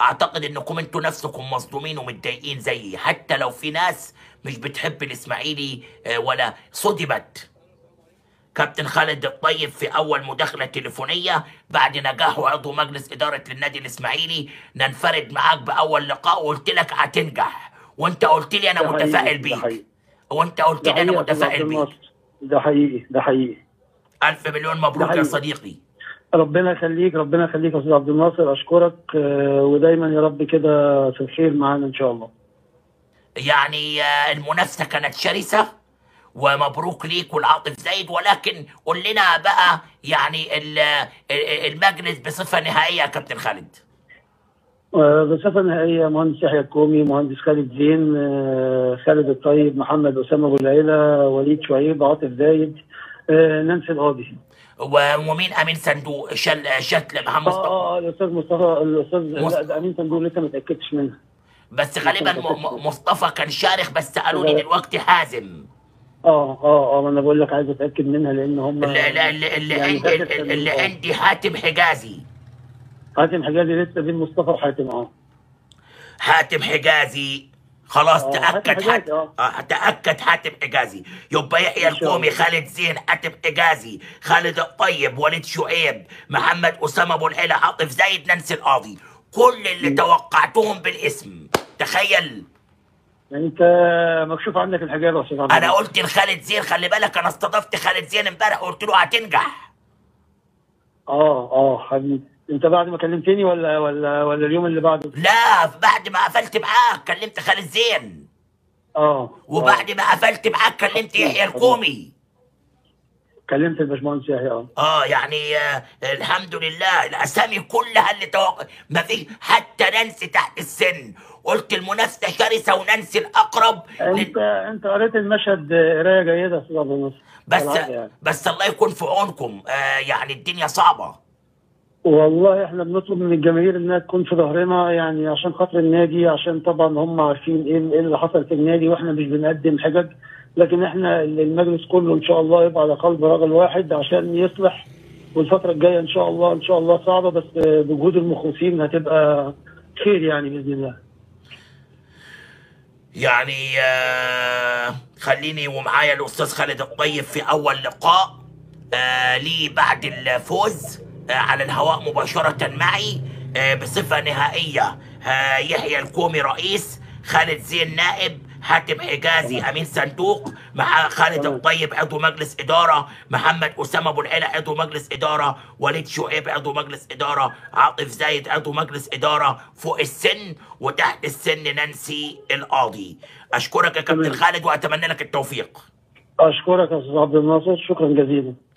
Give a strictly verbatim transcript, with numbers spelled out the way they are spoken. اعتقد انكم انتوا نفسكم مصدومين ومتضايقين زيي، حتى لو في ناس مش بتحب الاسماعيلي ولا صدمت. كابتن خالد الطيب في اول مداخله تليفونيه بعد نجاحه عضو مجلس اداره للنادي الاسماعيلي: ننفرد معاك باول لقاء، وقلت لك هتنجح، وانت قلت لي انا متفائل بيك، وانت قلت لي انا متفائل بيك. ده حقيقي، ده حقيقي. الف مليون مبروك يا صديقي. ربنا يخليك، ربنا يخليك يا استاذ عبد الناصر، اشكرك، ودايما يا رب كده في الخير معانا ان شاء الله. يعني المنافسه كانت شرسه، ومبروك ليك ولعاطف زايد، ولكن قول لنا بقى يعني المجلس بصفه نهائيه يا كابتن خالد. بصفه نهائيه مهندس يحيى الكومي، مهندس خالد زين، خالد الطيب، محمد اسامه ابو الليله، وليد شويهيب، عاطف زايد، نانسي القاضي. ومين امين صندوق؟ شل شتل محمد مصطفى. اه اه الاستاذ مصطفى، الاستاذ مص... لا ده امين صندوق لسه ما اتاكدتش منها، بس غالبا مصطفى كان شارخ، بس قالوا لي دلوقتي حازم. اه اه اه ما انا بقول لك عايز اتاكد منها، لان هم اللي اللي اللي, يعني عندي, اللي, اللي عندي حاتم حجازي. حاتم حجازي لسه بين مصطفى وحاتم. اه حاتم حجازي خلاص تأكد، حاتم اه تأكد حاتم حجازي. يبقى يحيى الكومي، خالد زين، حاتم حجازي، خالد الطيب، وليد شعيب، محمد اسامه ابو العلا، عاطف زايد، نانسي القاضي، كل اللي م. توقعتهم بالاسم. تخيل يعني انت مكشوف عنك الحجاب يا عم. انا قلت لخالد زين، خلي بالك انا استضفت خالد زين امبارح وقلت له هتنجح. اه اه حبيبي، انت بعد ما كلمتني ولا ولا ولا اليوم اللي بعده؟ لا، بعد ما قفلت معاك كلمت خالد زين. اه وبعد ما قفلت معاك كلمت يحيى الكومي، كلمت الباشمهندس يحيى. اه اه يعني آه الحمد لله، الاسامي كلها اللي توقع، ما فيش حتى نانسي تحت السن. قلت المنافسه شرسه ونانسي الاقرب. انت لل... انت قريت المشهد قرايه جيده يا استاذ عبد الناصر، بس يعني. بس الله يكون في عونكم، آه يعني الدنيا صعبه والله. احنا بنطلب من الجماهير انها تكون في ظهرنا، يعني عشان خاطر النادي، عشان طبعا هم عارفين ايه اللي حصل في النادي، واحنا مش بنقدم حجج، لكن احنا المجلس كله ان شاء الله يبقى على قلب رجل واحد عشان يصلح. والفتره الجايه ان شاء الله، ان شاء الله صعبه، بس بوجود المخلصين هتبقى خير يعني باذن الله. يعني خليني ومعايا الاستاذ خالد الطيب في اول لقاء لي بعد الفوز على الهواء مباشرة معي بصفة نهائية. يحيى الكومي رئيس، خالد زين نائب، حاتم حجازي امين صندوق، مع خالد الطيب عضو مجلس اداره، محمد اسامه ابو العلا عضو مجلس اداره، وليد شعيب عضو مجلس اداره، عاطف زايد عضو مجلس اداره فوق السن، وتحت السن نانسي القاضي. اشكرك يا كابتن خالد واتمنى لك التوفيق. اشكرك يا استاذ عبد الناصر، شكرا جزيلا.